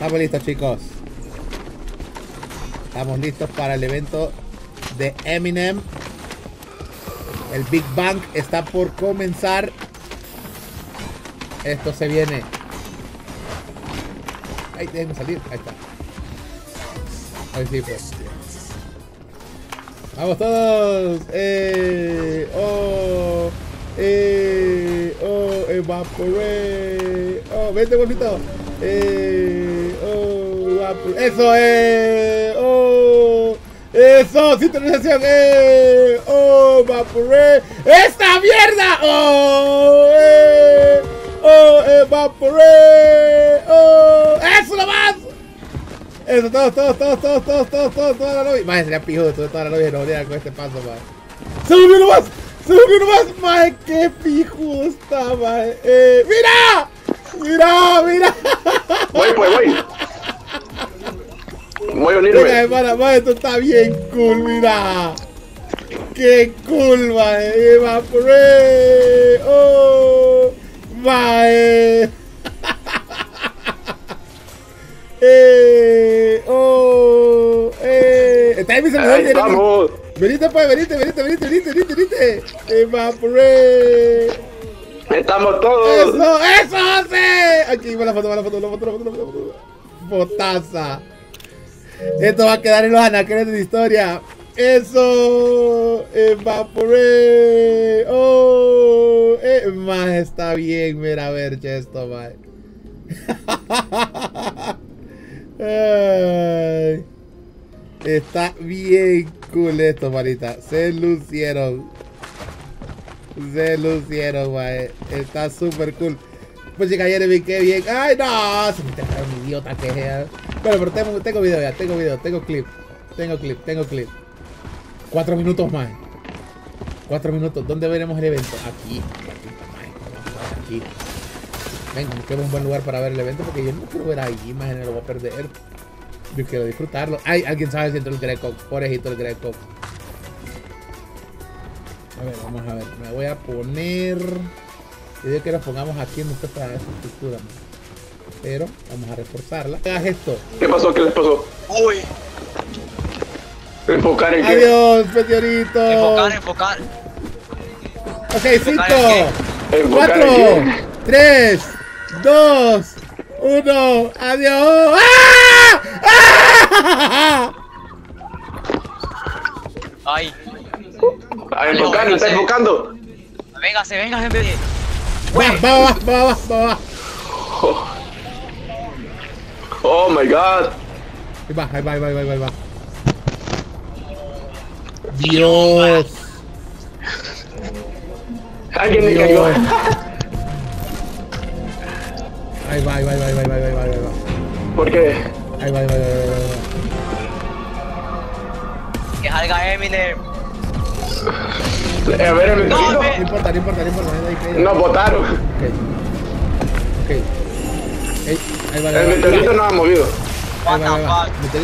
Estamos listos, chicos. Estamos listos para el evento de Eminem. El Big Bang está por comenzar. Esto se viene. Ay, déjenme salir. Ahí está. Ahí sí, pues. ¡Vamos todos! ¡Oh! ¡Oh! ¡Evaporé! ¡Oh! ¡Vente, golfito! ¡Oh! Evaporé. ¡Eso! ¡Oh! ¡Eso! ¡Sintonización! ¡Oh! ¡Evaporé! ¡Esta mierda! ¡Oh! ¡Oh! ¡Evaporé! ¡Oh! ¡Eso lo más! Eso, todos, toda la lobby. Madre, sería pijudo, toda la lobby de novedad con este paso, madre. ¡Se volvió uno más! Madre, qué pijudo está, madre. ¡Mira! ¡Mira! Voy. Voy a unirme. Venga, hermana, madre, esto está bien cool, mira. ¡Qué cool, madre! ¡Evaporé! ¡Oh! ¡Madre! Está ahí mi celular. Vamos. Venite. Evaporé. Estamos todos. Eso hace. Aquí va la foto. Botaza. Esto va a quedar en los anaqueles de la historia. Eso. Evaporé. Oh. Más está bien. Mira, a ver, esto, man. Ay, está bien cool esto, manita. Se lucieron, mae. Está super cool. Pues chica, ayer vi que bien. Ay, no, se me está un idiota que sea. Bueno, pero tengo video ya, tengo clip. 4 minutos más. 4 minutos. ¿Dónde veremos el evento? Aquí. Venga, busquemos un buen lugar para ver el evento, porque yo no quiero ver ahí, imagínate, lo voy a perder. Yo quiero disfrutarlo. Ay, alguien sabe si entró el Grecox. Pobrecito el Grecox. A ver, vamos a ver. Me voy a poner... Yo digo que nos pongamos aquí en nuestra estructura, man. Pero vamos a reforzarla. Hagas esto. ¿Qué pasó? ¿Qué les pasó? Uy. Enfocar en qué. Adiós, señorito. Enfocar. Ok, 5, 4, 3, 2, 1, adiós. ¡Ah! Ay. Está enfocando. Véngase. Va. Oh my god. Ahí va. Dios. Alguien le cayó. Ahí va. ¿Por qué? Ahí va. Que salga Eminem. A ver, el no, me... No importa. No, votaron. Ok. Ahí va. El meteorito no ha movido. What the fuck.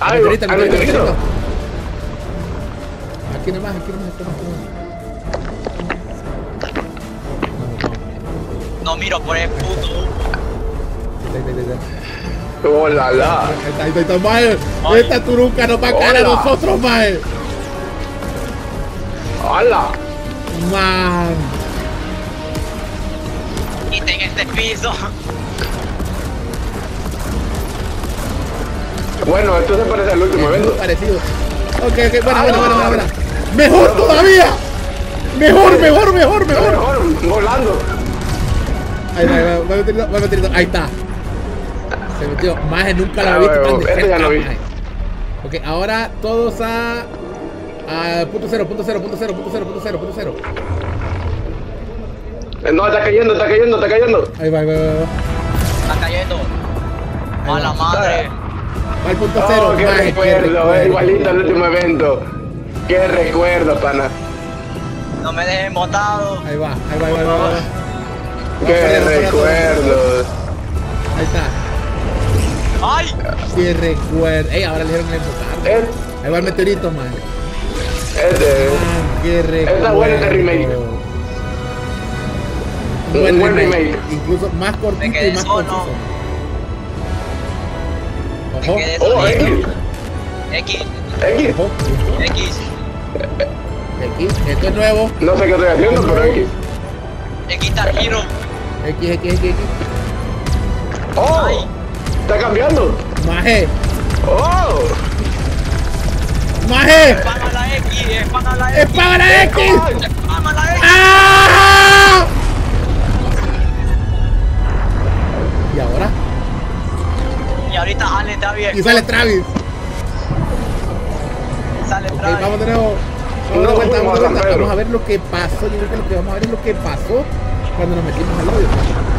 Ahí va, el meteorito. Aquí nomás. No miro por el puto. ¡Oh, la la! ¡Está mal! ¡Esta turuca nos va a caer a nosotros, mae! ¡Hala! ¡Man! ¡Quiten este piso! Bueno, esto se parece al último evento. Parecido. Ok, bueno. ¡Mejor todavía! ¡Mejor! ¡Volando! Ahí va, ahí está. Se metió. Maje, nunca la había visto tan de cerca, ya vi. Ok, ahora todos a .0. No, está cayendo. Ahí va. Está cayendo. ¡Mala madre! Va al .0. Oh, qué recuerdo. Es igualito al último evento. Qué recuerdo, pana. No me dejen botado. Ahí va. Qué recuerdos. Ahí está. ¡Ay! ¡Qué recuerdo! ¡Ey! Ahora le dieron el enfocar. Ahí va el meteorito, man. ¡Qué recuerdo! Está bueno este remake. Un buen remake. Incluso más cortito y más conciso. X. Esto es nuevo. No sé qué estoy haciendo, pero X. Guitar Hero. X. Oh, está cambiando. Maje. Oh. Maje. Espama la X. Espama la X. ¡Ah! ¿Y ahora? Y ahorita Allen está bien. Y sale Travis. Okay, vamos de nuevo. Vamos a ver lo que pasó. Yo creo que lo que vamos a ver es lo que pasó cuando nos metimos al odio.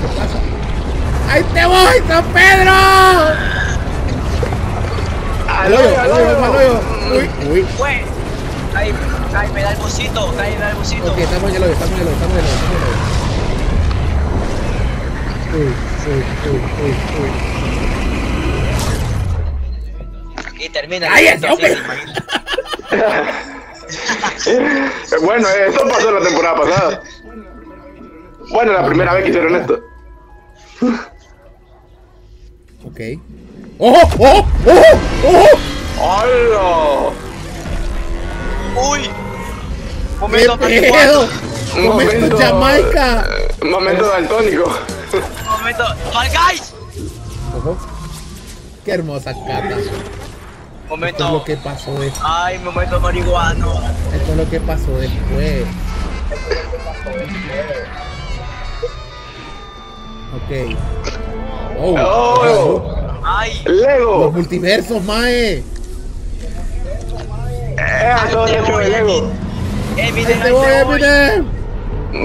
¿Qué pasa? ¡Ahí te voy, San Pedro! ¡Al hoyo! ¡Uy! ¡Ay, me da el busito! Ok, estamos en el hoyo, Uy. Y termina. ¡Ay, ese hombre! Bueno, eso pasó la temporada pasada. Bueno, la primera vez que hicieron esto. Ok. ¡Oh! ¡Uy! ¡Momento pedo! ¡Momento Jamaica! ¡Momento daltónico! ¡Momento Fall Guys! ¡Qué hermosa cata! Momento. Esto es lo que pasó después. Ay, momento marihuano. Esto es lo que pasó después. Ok. Oh. Ay. Lego. Los multiversos, mae. Todo el hecho de Lego. Eminem.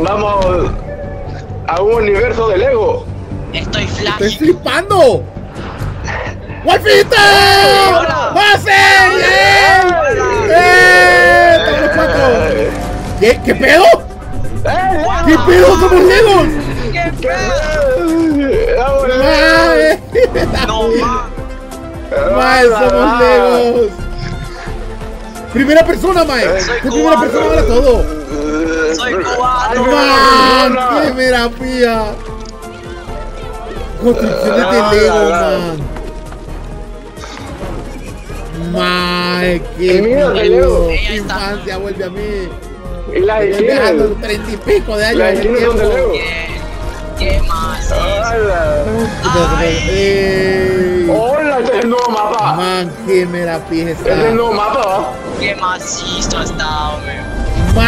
Vamos a un universo de Lego. Estoy flash. Estoy flipando. ¡Wolfito! ¡Pase! ¡Estamos los cuatro! ¿Qué pedo? ¿Qué pedo? ¡Somos Legos! ¡Qué pedo! ¡No, mae! ¡Somos Legos! ¡Primera persona, mae! ¡Qué primera persona vale todo! ¡Soy cubano! ¡Man! ¡Qué mera pía! ¡Construcciones de Lego, man! Mae, qué miedo. Infancia vuelve a mí. Y la esquina. 30 y pico de años. La esquina donde leo. ¿Qué más? Hola, este es el nuevo mapa. Man, qué mera pija está. Este es el nuevo mapa. Qué macizo ha estado, man.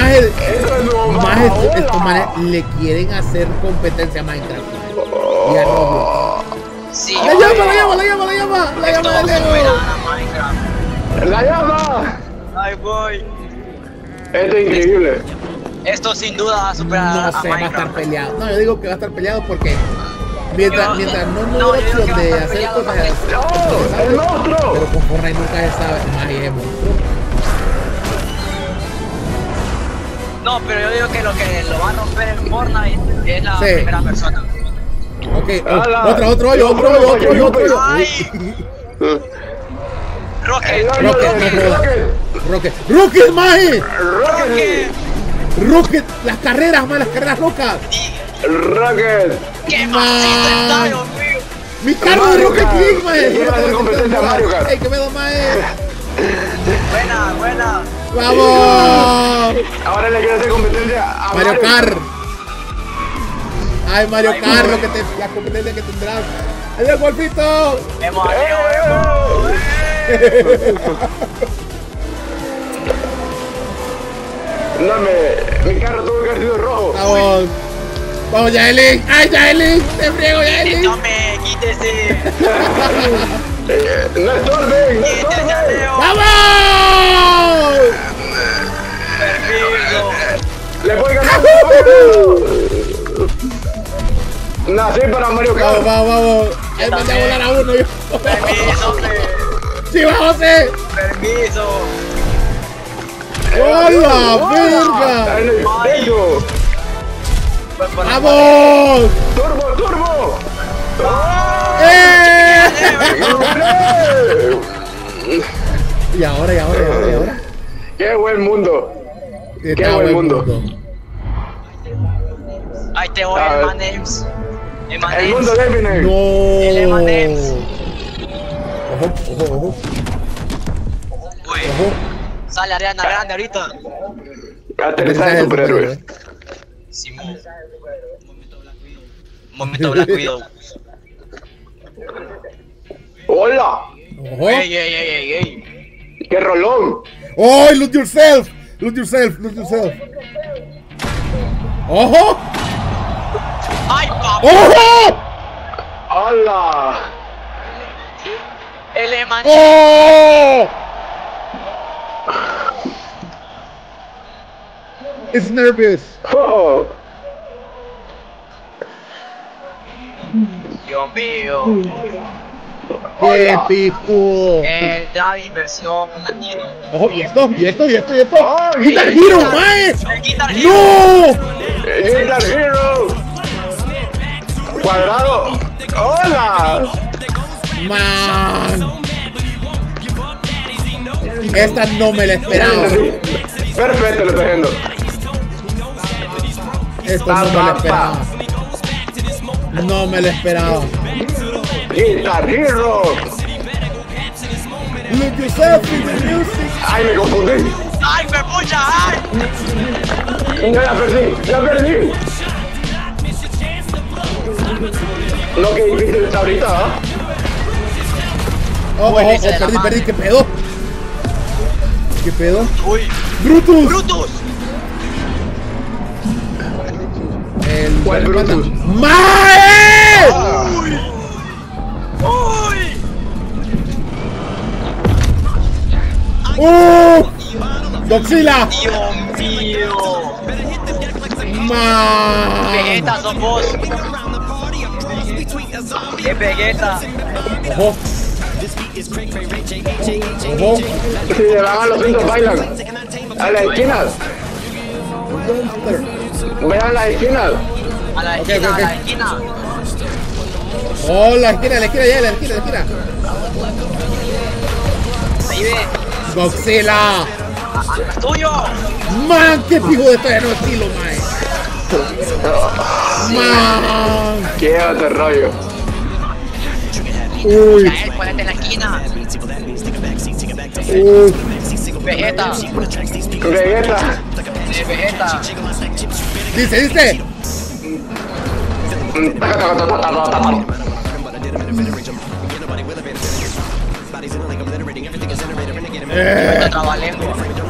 Mae, estos manes le quieren hacer competencia a Minecraft. Y a Roblox. Sí, la llama. La llama de Lego. ¡La llama! ¡Ay, voy! Esto es increíble. Esto sin duda va a superar. No sé, va a estar peleado. No, yo digo que va a estar peleado porque mientras no nos opción de hacer cosas. ¡No! ¡El monstruo! Pero con Fortnite nunca se sabe. María, es monstruo. No, pero yo digo que lo que lo va a romper en Fortnite es la primera persona. Ok, otro hoyo. Rocket, maje. Rocket, las carreras, man, las carreras locas. Rocket. ¡Qué maldita está, hombre! Mi carro de Rocket League, maje. Iba a hacer competencia a Mario Kart. Ey, qué pedo, maje. Buena. Vamos. Ahora le quiero hacer competencia a Mario Kart. Ay, Mario Kart, lo que te la competencia que tendrás. ¡Adiós, golpito! ¡Vemos, adiós! Dame, mi carro tuvo que haber sido rojo. Vamos. Vamos, Yaelin. ¡Ay, Yaelin! ¡Te friego, Yaelin! ¡Tome, quítese! ¡No estorben! ¡Vamos! ¡Perfecto! ¡Le voy ganando! Nací para Mario Kart. Vamos. Ahí mandé a volar a uno yo. ¡Permiso, hombre! ¡Sí, va, José! ¡Permiso! ¡Hola, verga! ¡En el pecho! ¡Vamos! ¡Turbo! ¿Y ahora? ¡Qué buen mundo! ¡Ahí te voy, Eminem! ¡El mundo de Eminem! ¡El Eminem! Ojo. Uy, sale Ariana Grande ahorita. Aterriza de superhéroe. Simón. Momento Black Widow. ¡Hola! ¡Ey! ¡Qué rolón! ¡Oh! ¡Loot yourself! ¡Ojo! ¡Ay, papá! ¡Ojo! ¡Hola! ¡El Eminem! ¡Oh! It's nervous! ¡Oh! Dios mío. Qué pico. La diversión. Ojo, y esto. ¡Oh, Guitar Hero, mae! ¡No! Guitar Hero. Cuadrado. ¡Hola! Man. Esta no me la esperaba. Perfecto, lo estoy haciendo. Esta no me la esperaba. No me lo esperaba. Guitar Hero. Look yourself in the music. Ay, me confundí. Ay, me pucha, ay. Ya la perdí. Lo que difícil está ahorita, ¿ah? ¿Eh? Perdí, ¿qué pedo? Uy. Brutus. ¿Cuál Brutus? ¡Mae! ¡Uy! ¡Godzilla! ¡Dios mío! ¡Mae! ¡Vegeta sos vos! ¡Qué Vegeta! ¡Ojo! Si le van a los indios bailan. A las esquinas. Vean a las esquinas. A la esquina. Oh, la esquina. Ahí ve. Godzilla. ¡Tuyo! Man, qué pijo de este no estilo, mae. Man. Qué otro rollo. Uy. Ponete en la esquina. Uy. Vegeta. Dice.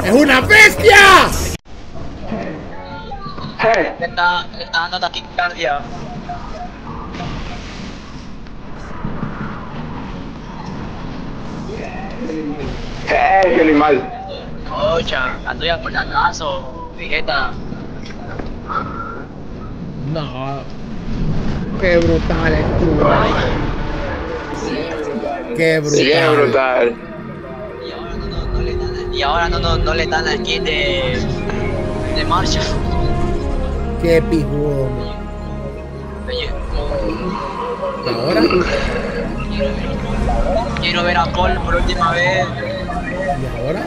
¡Es una bestia! Está dando taquicardia. ¡Qué animal! Ocha, ando ya por acaso, Vegeta. No. Qué brutal es tu. Qué brutal. Y ahora no le dan la skin de marcha. Qué pijudo. Ahora quiero ver a Paul por última vez. ¿Y ahora?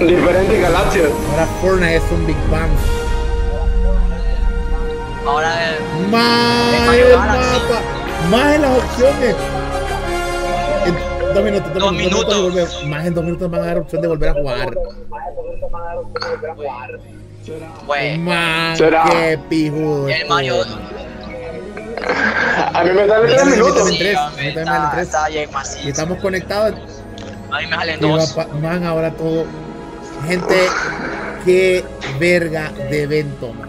Diferentes galaxias. Ahora Fortnite es un Big Bang. Ahora es... Más el mapa. Más en las opciones. En 2 minutos. Dos minutos. Más en 2 minutos van a dar opción de volver a jugar. Más qué pijudo. El Mario. A mí me salen 3 minutos. Y estamos conectados. A mí me salen 2. Man, ahora todo. Gente, qué verga de evento.